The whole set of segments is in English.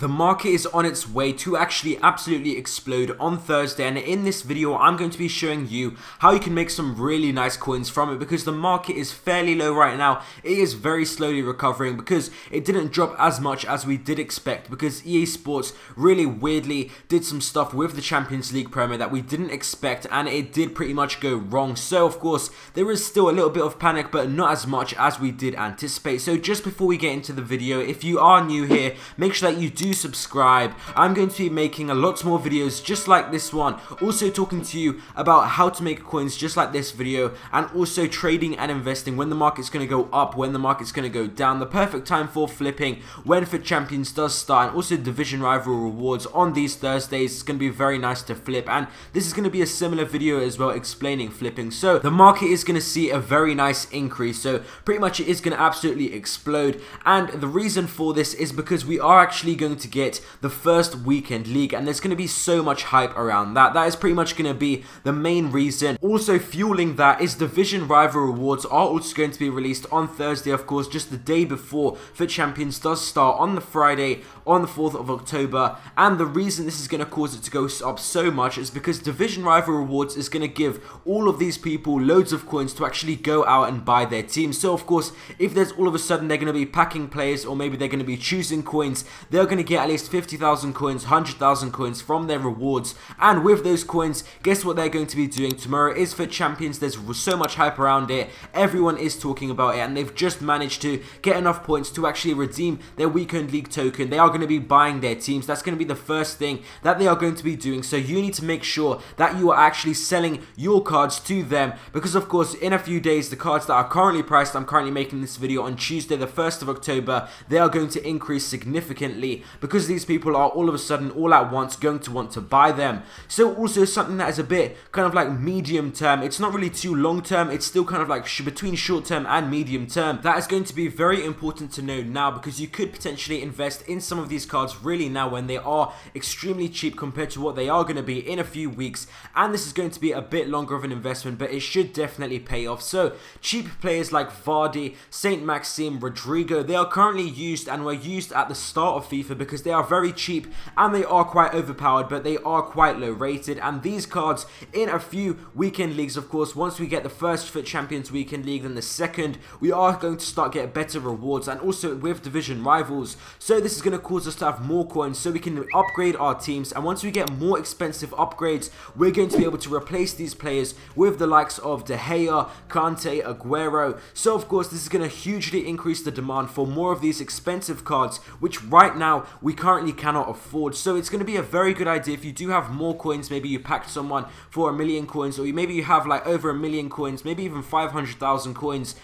The market is on its way to actually absolutely explode on Thursday, and in this video I'm going to be showing you how you can make some really nice coins from it, because the market is fairly low right now. It is very slowly recovering because it didn't drop as much as we did expect, because EA Sports really weirdly did some stuff with the Champions League promo that we didn't expect, and it did pretty much go wrong. So of course there is still a little bit of panic, but not as much as we did anticipate. So just before we get into the video, if you are new here, make sure that you do subscribe. I'm going to be making a lot more videos just like this one, also talking to you about how to make coins just like this video, and also trading and investing when the market's going to go up, when the market's going to go down, the perfect time for flipping, when FUT Champions does start, and also Division Rival rewards on these Thursdays. It's going to be very nice to flip, and this is going to be a similar video as well explaining flipping. So the market is going to see a very nice increase, so pretty much it is going to absolutely explode, and the reason for this is because we are actually going to get the first weekend league, and there's going to be so much hype around that. That is pretty much going to be the main reason. Also fueling that is Division Rival rewards are also going to be released on Thursday, of course, just the day before FUT Champions does start on the Friday on the 4th of October, and the reason this is going to cause it to go up so much is because Division Rival rewards is going to give all of these people loads of coins to actually go out and buy their team. So of course, if there's all of a sudden they're going to be packing players, or maybe they're going to be choosing coins, they're going to get at least 50,000 coins, 100,000 coins from their rewards. And with those coins, guess what they're going to be doing? Tomorrow is FUT Champions. There's so much hype around it, everyone is talking about it, and they've just managed to get enough points to actually redeem their weekend league token. They are going to be buying their teams. That's going to be the first thing that they are going to be doing, so you need to make sure that you are actually selling your cards to them, because of course in a few days the cards that are currently priced, I'm currently making this video on Tuesday the 1st of October, they are going to increase significantly, because these people are all of a sudden, all at once, going to want to buy them. So also something that is a bit kind of like medium term, it's not really too long term, it's still kind of like between short term and medium term, that is going to be very important to know now, because you could potentially invest in some of these cards really now when they are extremely cheap compared to what they are going to be in a few weeks, and this is going to be a bit longer of an investment, but it should definitely pay off. So cheap players like Vardy, Saint-Maxime, Rodrigo, they are currently used and were used at the start of FIFA, because they are very cheap and they are quite overpowered, but they are quite low rated. And these cards in a few weekend leagues, of course, once we get the first FUT Champions weekend league, then the second, we are going to start getting better rewards, and also with Division Rivals. So this is going to cause us to have more coins so we can upgrade our teams, and once we get more expensive upgrades, we're going to be able to replace these players with the likes of De Gea, Kante, Aguero. So of course this is going to hugely increase the demand for more of these expensive cards, which right now we currently cannot afford. So it's going to be a very good idea if you do have more coins. Maybe you packed someone for 1 million coins, or maybe you have like over 1 million coins, maybe even 500,000 coins,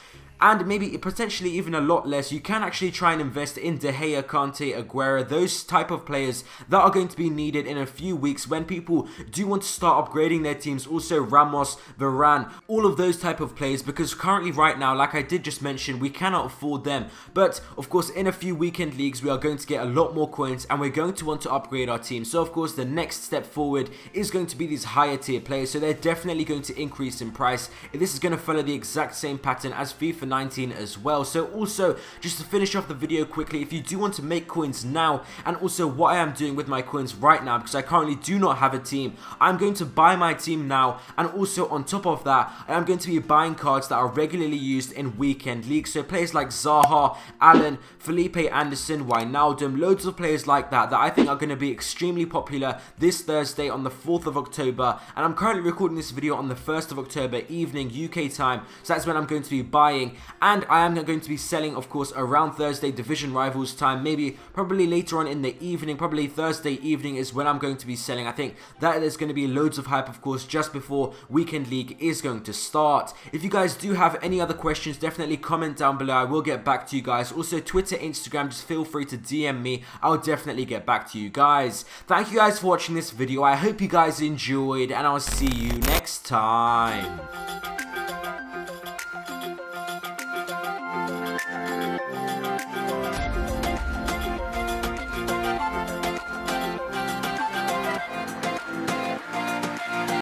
and maybe potentially even a lot less. You can actually try and invest in De Gea, Kante, Aguero, those type of players that are going to be needed in a few weeks when people do want to start upgrading their teams. Also Ramos, Varane, all of those type of players, because currently right now, like I did just mention, we cannot afford them. But of course in a few weekend leagues we are going to get a lot more coins, and we're going to want to upgrade our team. So of course the next step forward is going to be these higher tier players, so they're definitely going to increase in price. This is going to follow the exact same pattern as FIFA 19 as well. So also, just to finish off the video quickly, if you do want to make coins now, and also what I am doing with my coins right now, because I currently do not have a team, I'm going to buy my team now, and also on top of that I'm going to be buying cards that are regularly used in weekend leagues, so players like Zaha, Allen, Felipe Anderson, Wijnaldum, loads of players like that that I think are going to be extremely popular this Thursday on the 4th of October, and I'm currently recording this video on the 1st of October evening UK time, so that's when I'm going to be buying. And I am going to be selling, of course, around Thursday Division Rivals time, maybe probably later on in the evening, probably Thursday evening is when I'm going to be selling. I think that there's going to be loads of hype, of course, just before Weekend League is going to start. If you guys do have any other questions, definitely comment down below, I will get back to you guys. Also Twitter, Instagram, just feel free to DM me, I'll definitely get back to you guys. Thank you guys for watching this video, I hope you guys enjoyed, and I'll see you next time.